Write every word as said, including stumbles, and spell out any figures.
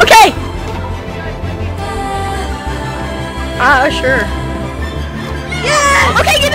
Okay! Ah, uh, sure. Yeah! Okay, get